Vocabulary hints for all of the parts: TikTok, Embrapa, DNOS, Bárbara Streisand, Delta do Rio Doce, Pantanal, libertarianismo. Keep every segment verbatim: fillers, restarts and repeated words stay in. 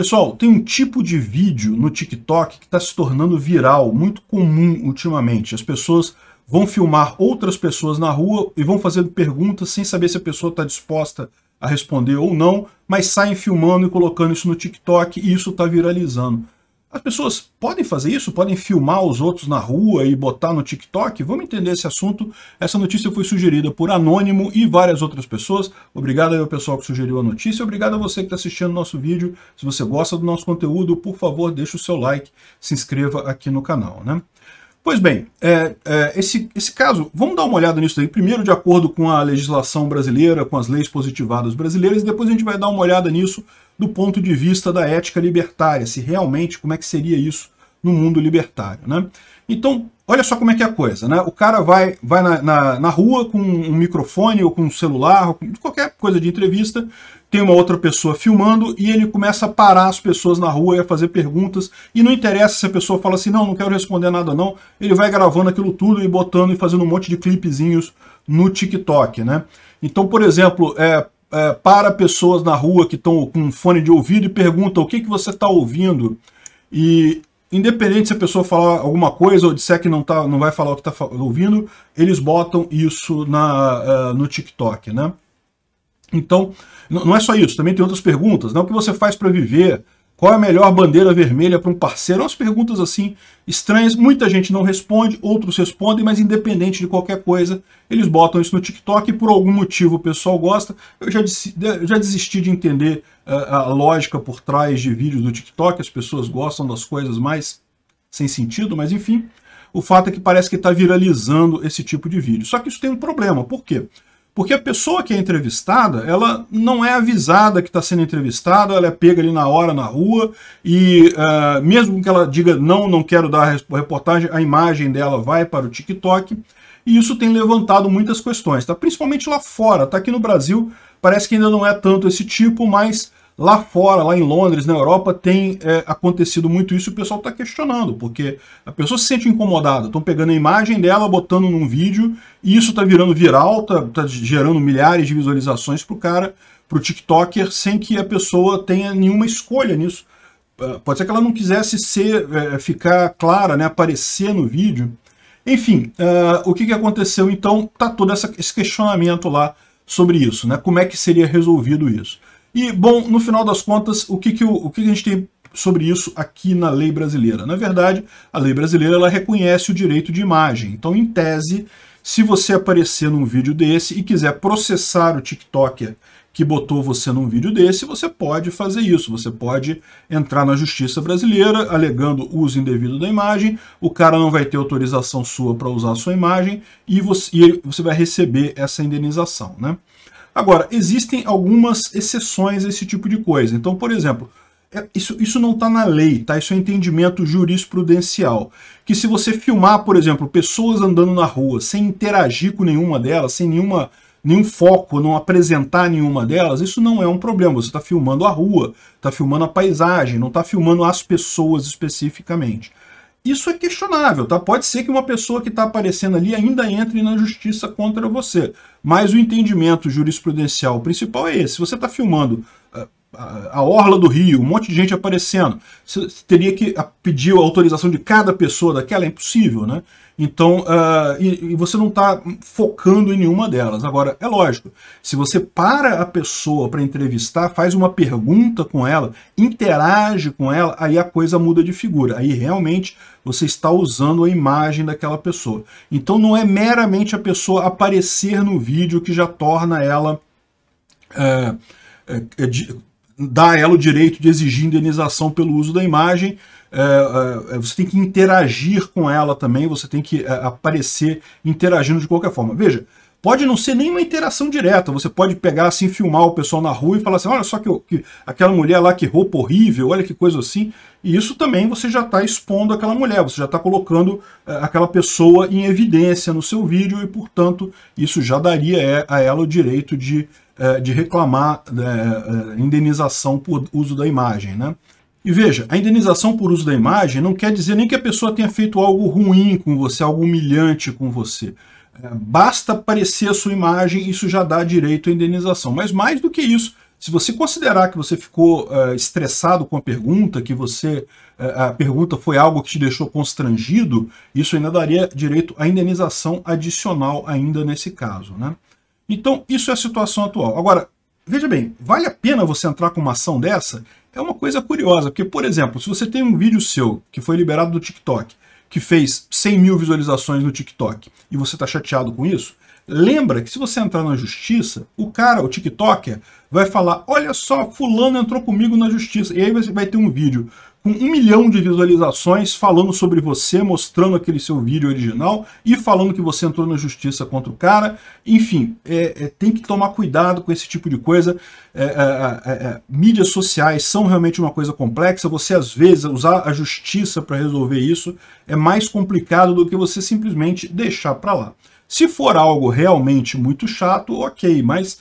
Pessoal, tem um tipo de vídeo no TikTok que está se tornando viral, muito comum ultimamente. As pessoas vão filmar outras pessoas na rua e vão fazendo perguntas sem saber se a pessoa está disposta a responder ou não, mas saem filmando e colocando isso no TikTok e isso está viralizando. As pessoas podem fazer isso? Podem filmar os outros na rua e botar no TikTok? Vamos entender esse assunto. Essa notícia foi sugerida por Anônimo e várias outras pessoas. Obrigado aí ao pessoal que sugeriu a notícia. Obrigado a você que está assistindo o nosso vídeo. Se você gosta do nosso conteúdo, por favor, deixa o seu like, se inscreva aqui no canal, né? Pois bem, é, é, esse, esse caso, vamos dar uma olhada nisso aí, primeiro de acordo com a legislação brasileira, com as leis positivadas brasileiras, e depois a gente vai dar uma olhada nisso do ponto de vista da ética libertária, se realmente, como é que seria isso no mundo libertário, né? Então, olha só como é que é a coisa, né? O cara vai, vai na, na, na rua com um microfone ou com um celular, ou com qualquer coisa de entrevista, tem uma outra pessoa filmando e ele começa a parar as pessoas na rua e a fazer perguntas, e não interessa se a pessoa fala assim, não, não quero responder nada não, ele vai gravando aquilo tudo e botando e fazendo um monte de clipezinhos no TikTok, né? Então, por exemplo, é, é, para pessoas na rua que estão com um fone de ouvido e pergunta o que, que você está ouvindo, e independente se a pessoa falar alguma coisa ou disser que não, tá, não vai falar o que está ouvindo, eles botam isso na, uh, no TikTok, né? Então, não é só isso, também tem outras perguntas, né? O que você faz para viver? Qual é a melhor bandeira vermelha para um parceiro? Umas perguntas assim estranhas, muita gente não responde, outros respondem, mas independente de qualquer coisa, eles botam isso no TikTok e por algum motivo o pessoal gosta. Eu já, já desisti de entender uh, a lógica por trás de vídeos do TikTok, as pessoas gostam das coisas mais sem sentido, mas enfim, o fato é que parece que está viralizando esse tipo de vídeo. Só que isso tem um problema, por quê? Porque a pessoa que é entrevistada, ela não é avisada que está sendo entrevistada, ela é pega ali na hora, na rua, e uh, mesmo que ela diga não, não quero dar a reportagem, a imagem dela vai para o TikTok, e isso tem levantado muitas questões, tá? Principalmente lá fora, tá? Aqui no Brasil parece que ainda não é tanto esse tipo, mas lá fora, lá em Londres, na Europa, tem é, acontecido muito isso e o pessoal está questionando, porque a pessoa se sente incomodada. Estão pegando a imagem dela, botando num vídeo, e isso está virando viral, está tá gerando milhares de visualizações para o cara, para o TikToker, sem que a pessoa tenha nenhuma escolha nisso. Pode ser que ela não quisesse ser, é, ficar clara, né, aparecer no vídeo. Enfim, uh, o que, que aconteceu então? Está todo essa, esse questionamento lá sobre isso, né? Como é que seria resolvido isso? E, bom, no final das contas, o que, que, o, o que a gente tem sobre isso aqui na lei brasileira? Na verdade, a lei brasileira ela reconhece o direito de imagem. Então, em tese, se você aparecer num vídeo desse e quiser processar o TikToker que botou você num vídeo desse, você pode fazer isso. Você pode entrar na justiça brasileira alegando uso indevido da imagem, o cara não vai ter autorização sua para usar a sua imagem e você, e você vai receber essa indenização, né? Agora, existem algumas exceções a esse tipo de coisa. Então, por exemplo, isso, isso não está na lei, tá? Isso é entendimento jurisprudencial. Que se você filmar, por exemplo, pessoas andando na rua sem interagir com nenhuma delas, sem nenhuma, nenhum foco, não apresentar nenhuma delas, isso não é um problema. Você está filmando a rua, está filmando a paisagem, não está filmando as pessoas especificamente. Isso é questionável, tá? Pode ser que uma pessoa que está aparecendo ali ainda entre na justiça contra você. Mas o entendimento jurisprudencial principal é esse. Se você está filmando a, a, a orla do Rio, um monte de gente aparecendo, você teria que pedir a autorização de cada pessoa daquela, é impossível, né? Então, uh, e, e você não está focando em nenhuma delas. Agora, é lógico, se você para a pessoa para entrevistar, faz uma pergunta com ela, interage com ela, aí a coisa muda de figura. Aí realmente você está usando a imagem daquela pessoa. Então não é meramente a pessoa aparecer no vídeo que já torna ela, é, é, de, dá a ela o direito de exigir indenização pelo uso da imagem. É, é, você tem que interagir com ela também, você tem que é, aparecer interagindo de qualquer forma. Veja, pode não ser nenhuma interação direta, você pode pegar assim, filmar o pessoal na rua e falar assim, olha só que, que aquela mulher lá, que roupa horrível, olha que coisa assim, e isso também você já está expondo aquela mulher, você já está colocando é, aquela pessoa em evidência no seu vídeo e, portanto, isso já daria é, a ela o direito de, é, de reclamar é, é, indenização por uso da imagem, né? E veja, a indenização por uso da imagem não quer dizer nem que a pessoa tenha feito algo ruim com você, algo humilhante com você. Basta aparecer a sua imagem, isso já dá direito à indenização. Mas mais do que isso, Se você considerar que você ficou uh, estressado com a pergunta, que você uh, a pergunta foi algo que te deixou constrangido, isso ainda daria direito à indenização adicional ainda nesse caso, né? Então, isso é a situação atual. Agora, veja bem, vale a pena você entrar com uma ação dessa? É uma coisa curiosa, porque, por exemplo, se você tem um vídeo seu que foi liberado do TikTok, que fez cem mil visualizações no TikTok, e você está chateado com isso, lembra que se você entrar na justiça, o cara, o TikToker, vai falar, olha só, fulano entrou comigo na justiça. E aí você vai ter um vídeo com um milhão de visualizações falando sobre você, mostrando aquele seu vídeo original e falando que você entrou na justiça contra o cara. Enfim, é, é, tem que tomar cuidado com esse tipo de coisa. É, é, é, é, mídias sociais são realmente uma coisa complexa. Você, às vezes, usar a justiça para resolver isso é mais complicado do que você simplesmente deixar para lá. Se for algo realmente muito chato, ok, mas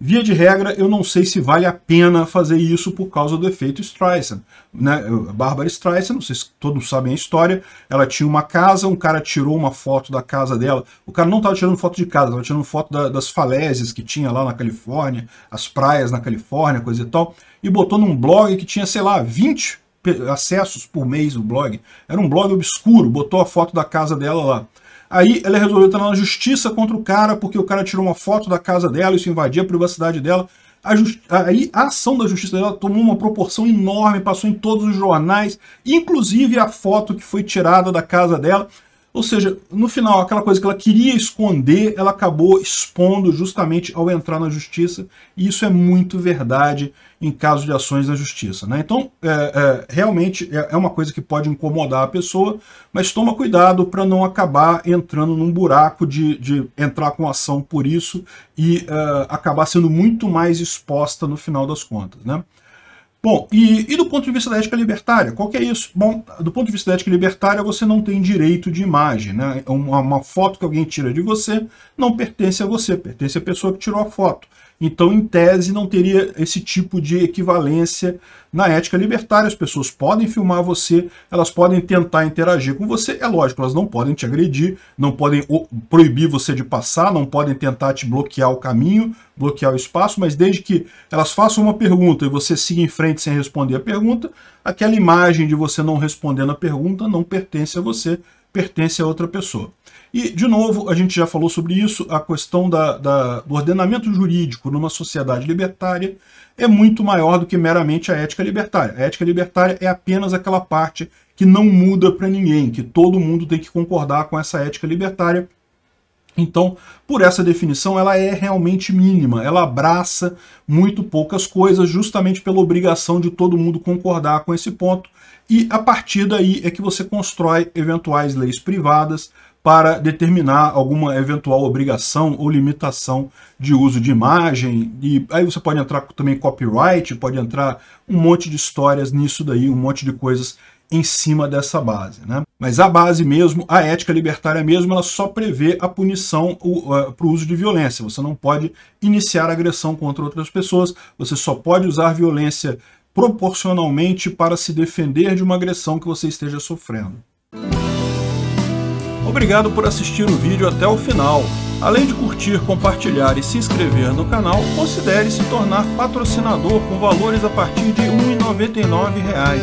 via de regra eu não sei se vale a pena fazer isso por causa do efeito Streisand, né? Bárbara Streisand, não sei se todos sabem a história, ela tinha uma casa, um cara tirou uma foto da casa dela, o cara não estava tirando foto de casa, estava tirando foto da, das falésias que tinha lá na Califórnia, as praias na Califórnia, coisa e tal, e botou num blog que tinha, sei lá, vinte acessos por mês o blog, era um blog obscuro, botou a foto da casa dela lá. Aí ela resolveu entrar na justiça contra o cara, porque o cara tirou uma foto da casa dela, isso invadia a privacidade dela. A just... Aí a ação da justiça dela tomou uma proporção enorme, passou em todos os jornais, inclusive a foto que foi tirada da casa dela. Ou seja, no final, aquela coisa que ela queria esconder, ela acabou expondo justamente ao entrar na justiça. E isso é muito verdade em caso de ações na justiça, né? Então, é, é, realmente é uma coisa que pode incomodar a pessoa, mas toma cuidado para não acabar entrando num buraco de, de entrar com ação por isso e é, acabar sendo muito mais exposta no final das contas, né? Bom, e, e do ponto de vista da ética libertária, qual que é isso? Bom, do ponto de vista da ética libertária, você não tem direito de imagem, né? Uma, uma foto que alguém tira de você não pertence a você, pertence à pessoa que tirou a foto. Então, em tese, não teria esse tipo de equivalência na ética libertária. As pessoas podem filmar você, elas podem tentar interagir com você. É lógico, elas não podem te agredir, não podem proibir você de passar, não podem tentar te bloquear o caminho, bloquear o espaço, mas desde que elas façam uma pergunta e você siga em frente sem responder a pergunta, aquela imagem de você não respondendo a pergunta não pertence a você, pertence a outra pessoa. E, de novo, a gente já falou sobre isso, a questão da, da, do ordenamento jurídico numa sociedade libertária é muito maior do que meramente a ética libertária. A ética libertária é apenas aquela parte que não muda para ninguém, que todo mundo tem que concordar com essa ética libertária. Então, por essa definição, ela é realmente mínima, ela abraça muito poucas coisas, justamente pela obrigação de todo mundo concordar com esse ponto, e a partir daí é que você constrói eventuais leis privadas para determinar alguma eventual obrigação ou limitação de uso de imagem, e aí você pode entrar também copyright, pode entrar um monte de histórias nisso daí, um monte de coisas em cima dessa base, né? Mas a base mesmo, a ética libertária mesmo, ela só prevê a punição para o uso de violência. Você não pode iniciar agressão contra outras pessoas, você só pode usar violência proporcionalmente para se defender de uma agressão que você esteja sofrendo. Obrigado por assistir o vídeo até o final. Além de curtir, compartilhar e se inscrever no canal, considere se tornar patrocinador com valores a partir de um real e noventa e nove centavos.